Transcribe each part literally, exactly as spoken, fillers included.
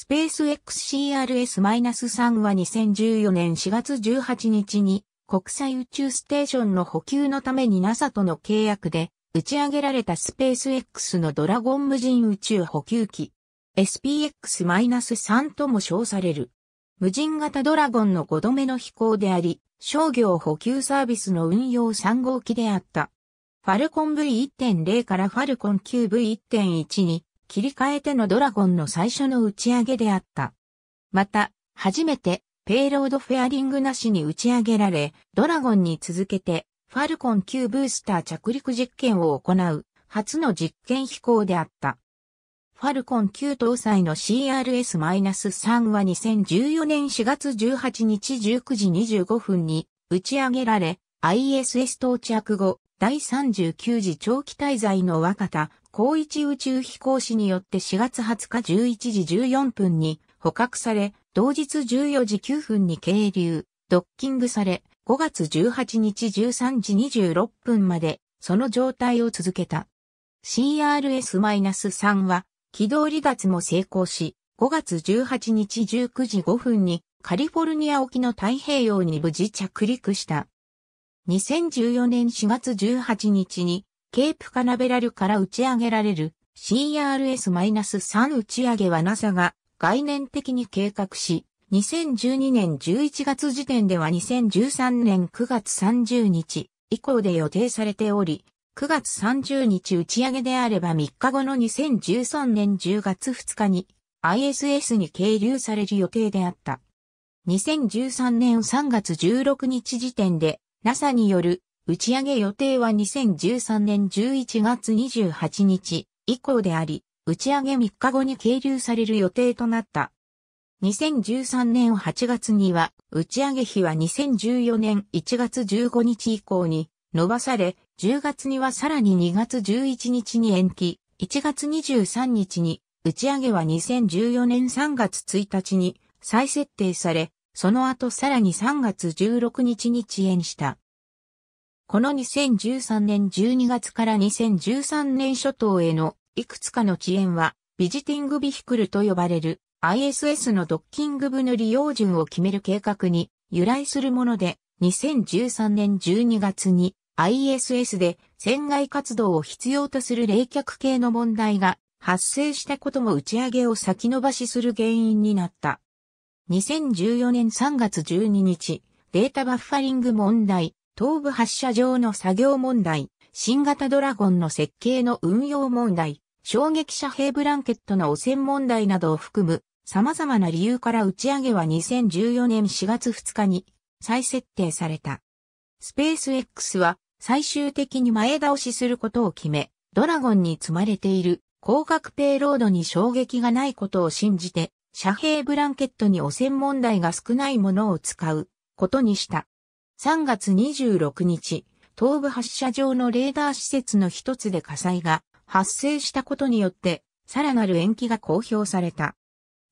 スペース エックスシーアールエススリー はにせんじゅうよねんしがつじゅうはちにちに国際宇宙ステーションの補給のために ナサ との契約で打ち上げられたスペース X のドラゴン無人宇宙補給機 エスピーエックススリー とも称される無人型ドラゴンのごどめの飛行であり、商業補給サービスの運用さんごうきであった。ファルコン ブイいってんゼロ からファルコン キューブイいってんいち に切り替えてのドラゴンの最初の打ち上げであった。また、初めてペイロードフェアリングなしに打ち上げられ、ドラゴンに続けてファルコンきゅうブースター着陸実験を行う初の実験飛行であった。ファルコンきゅう搭載の シーアールエススリー はにせんじゅうよねんしがつじゅうはちにちじゅうくじにじゅうごふんに打ち上げられ、アイエスエス 到着後、だいさんじゅうきゅうじ長期滞在の若田光一宇宙飛行士によってしがつはつかじゅういちじじゅうよんぷんに捕獲され、同日じゅうよじきゅうふんに係留、ドッキングされ、ごがつじゅうはちにちじゅうさんじにじゅうろっぷんまでその状態を続けた。シーアールエススリー は、軌道離脱も成功し、ごがつじゅうはちにちじゅうくじごふんにカリフォルニア沖の太平洋に無事着陸した。にせんじゅうよねんしがつじゅうはちにちにケープカナベラルから打ち上げられる シーアールエススリー 打ち上げは ナサ が概念的に計画し、にせんじゅうにねんじゅういちがつ時点ではにせんじゅうさんねんくがつさんじゅうにち以降で予定されており、くがつさんじゅうにち打ち上げであればみっかごのにせんじゅうさんねんじゅうがつふつかに アイエスエス に係留される予定であった。にせんじゅうさんねんさんがつじゅうろくにち時点で ナサ による打ち上げ予定はにせんじゅうさんねんじゅういちがつにじゅうはちにち以降であり、打ち上げみっかごに係留される予定となった。にせんじゅうさんねんはちがつには打ち上げ日はにせんじゅうよねんいちがつじゅうごにち以降に伸ばされ、じゅうがつにはさらににがつじゅういちにちに延期、いちがつにじゅうさんにちに、打ち上げはにせんじゅうよねんさんがつついたちに再設定され、その後さらにさんがつじゅうろくにちに遅延した。このにせんじゅうさんねんじゅうにがつからにせんじゅうさんねん初頭へのいくつかの遅延は、ビジティングビヒクルと呼ばれる アイエスエス のドッキング部の利用順を決める計画に由来するもので、にせんじゅうさんねんじゅうにがつに アイエスエス で船外活動を必要とする冷却系の問題が発生したことも打ち上げを先延ばしする原因になった。にせんじゅうよねんさんがつじゅうににち、データバッファリング問題、東部発射場の作業問題、新型ドラゴンの設計の運用問題、衝撃遮蔽ブランケットの汚染問題などを含む様々な理由から打ち上げはにせんじゅうよねんしがつふつかに再設定された。スペース X は最終的に前倒しすることを決め、ドラゴンに積まれている広角ペイロードに衝撃がないことを信じて、遮蔽ブランケットに汚染問題が少ないものを使うことにした。さんがつにじゅうろくにち、東部発射場のレーダー施設の一つで火災が発生したことによって、さらなる延期が公表された。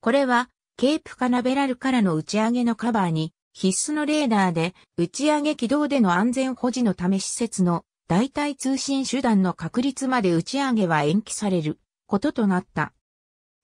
これは、ケープカナベラルからの打ち上げのカバーに、必須のレーダーで打ち上げ軌道での安全保持のため施設の代替通信手段の確立まで打ち上げは延期されることとなった。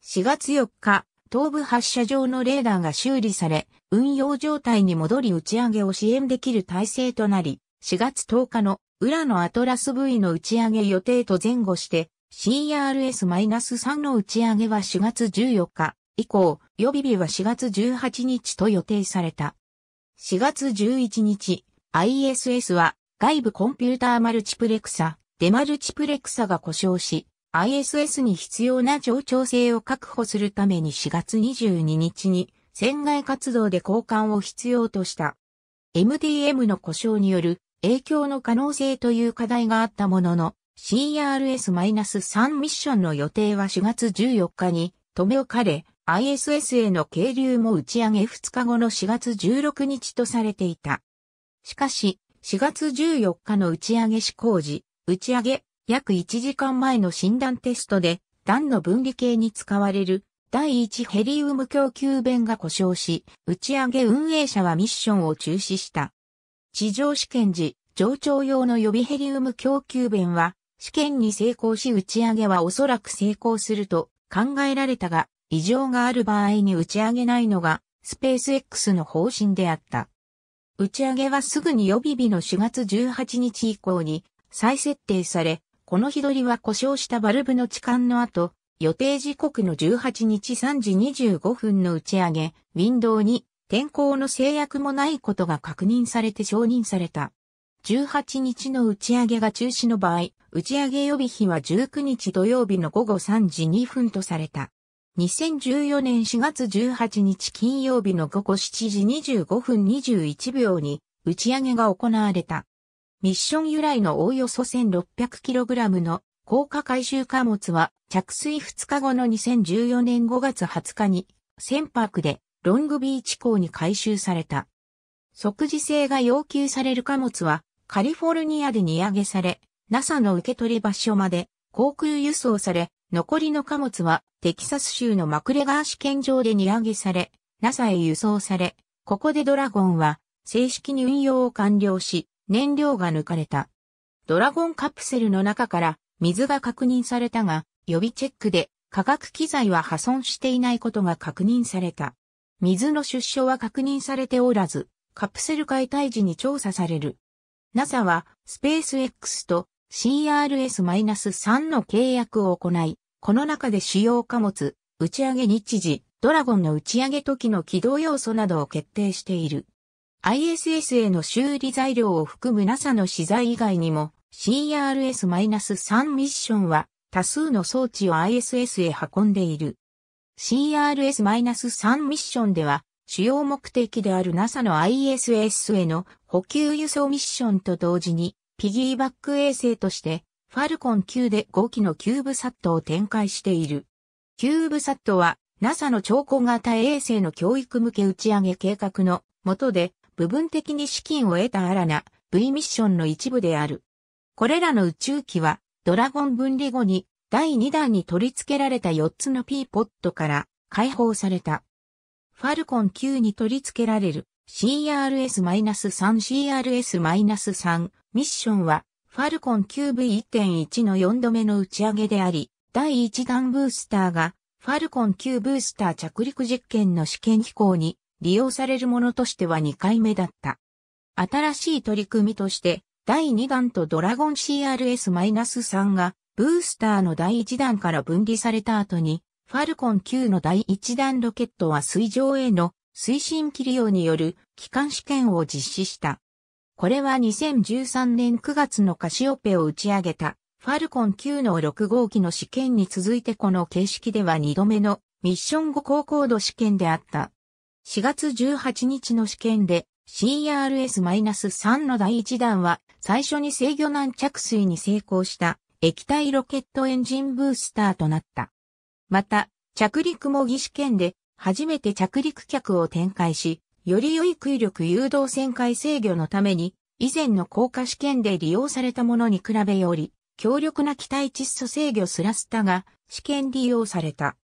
しがつよっか、東部発射場のレーダーが修理され、運用状態に戻り打ち上げを支援できる体制となり、しがつとおかのウラのアトラス ブイ の打ち上げ予定と前後して、シーアールエススリー の打ち上げはしがつじゅうよっか以降、予備日はしがつじゅうはちにちと予定された。しがつじゅういちにち、アイエスエス は外部コンピューターマルチプレクサ、デマルチプレクサが故障し、アイエスエス に必要な冗長性を確保するためにしがつにじゅうににちに船外活動で交換を必要とした。エムディーエム の故障による影響の可能性という課題があったものの、シーアールエススリー ミッションの予定はしがつじゅうよっかに留め置かれ、アイエスエス への係留も打ち上げふつかごのしがつじゅうろくにちとされていた。しかし、しがつじゅうよっかの打ち上げ施行時、打ち上げ約いちじかんまえの診断テストで、弾の分離系に使われるだいいちヘリウム供給弁が故障し、打ち上げ運営者はミッションを中止した。地上試験時、上長用の予備ヘリウム供給弁は、試験に成功し打ち上げはおそらく成功すると考えられたが、異常がある場合に打ち上げないのがスペース X の方針であった。打ち上げはすぐに予備日のしがつじゅうはちにち以降に再設定され、この日取りは故障したバルブの置換の後、予定時刻のじゅうはちにちさんじにじゅうごふんの打ち上げ、ウィンドウに天候の制約もないことが確認されて承認された。じゅうはちにちの打ち上げが中止の場合、打ち上げ予備日はじゅうくにち土曜日のごごさんじにふんとされた。にせんじゅうよねんしがつじゅうはちにち金曜日のごごしちじにじゅうごふんにじゅういちびょうに打ち上げが行われた。ミッション由来のおおよそ せんろっぴゃくキログラム の降下回収貨物は着水ふつかごのにせんじゅうよねんごがつはつかに船舶でロングビーチ港に回収された。即時性が要求される貨物はカリフォルニアで荷揚げされ、NASA の受け取り場所まで航空輸送され、残りの貨物はテキサス州のマクレガー試験場で荷揚げされ、NASA へ輸送され、ここでドラゴンは正式に運用を完了し、燃料が抜かれた。ドラゴンカプセルの中から水が確認されたが、予備チェックで化学機材は破損していないことが確認された。水の出所は確認されておらず、カプセル解体時に調査される。NASA はスペース X と シーアールエススリー の契約を行い、この中で主要貨物、打ち上げ日時、ドラゴンの打ち上げ時の軌道要素などを決定している。アイエスエス への修理材料を含む NASA の資材以外にも シーアールエススリー ミッションは多数の装置を アイエスエス へ運んでいる。シーアールエススリー ミッションでは主要目的である NASA の アイエスエス への補給輸送ミッションと同時にピギーバック衛星としてファルコンきゅうでごきのキューブサットを展開している。キューブサットは NASA の超高型衛星の教育向け打ち上げ計画の下で部分的に資金を得た新な V ミッションの一部である。これらの宇宙機はドラゴン分離後にだいにだんに取り付けられたよっつの P ポットから解放された。ファルコンきゅうに取り付けられる シーアールエススリー ミッションはファルコン きゅうブイいってんいち のよんどめの打ち上げであり、だいいちだんブースターがファルコンきゅうブースター着陸実験の試験飛行に利用されるものとしてはにかいめだった。新しい取り組みとして、だいにだんとドラゴン シーアールエススリー がブースターのだいいちだんから分離された後に、ファルコンきゅうのだいいちだんロケットは水上への推進器利用による機関試験を実施した。これはにせんじゅうさんねんくがつのカシオペを打ち上げたファルコンきゅうのろくごうきの試験に続いてこの形式ではにどめのミッション後高高度試験であった。しがつじゅうはちにちの試験で シーアールエススリー のだいいちだんは最初に制御難着水に成功した液体ロケットエンジンブースターとなった。また着陸模擬試験で初めて着陸脚を展開し、より良い空力誘導旋回制御のために、以前の降下試験で利用されたものに比べより、強力な気体窒素制御スラスタが試験利用された。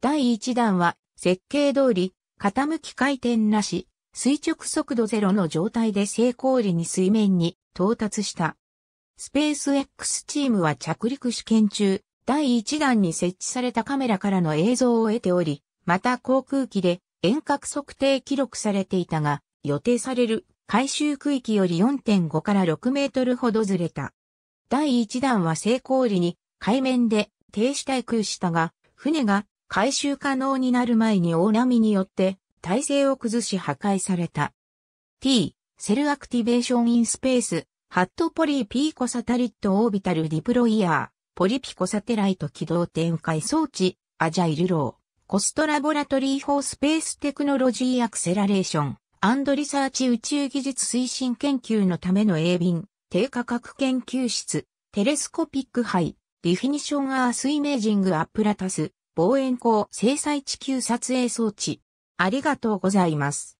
だいいちだんは設計通り、傾き回転なし、垂直速度ゼロの状態で成功裏に水面に到達した。スペース X チームは着陸試験中、だいいちだんに設置されたカメラからの映像を得ており、また航空機で、遠隔測定記録されていたが、予定される回収区域より よんてんごからろくメートルほどずれた。だいいちだんは成功裏に海面で停止滞空したが、船が回収可能になる前に大波によって体勢を崩し破壊された。T、セルアクティベーションインスペース、ハットポリピーコサタリットオービタルディプロイヤー、ポリピコサテライト軌道展開装置、アジャイルロー。コストラボラトリー・フォー・スペース・テクノロジー・アクセラレーション&リサーチ宇宙技術推進研究のための鋭敏、低価格研究室、テレスコピック杯、ディフィニション・アース・イメージング・アップラタス、望遠光・精細地球撮影装置。ありがとうございます。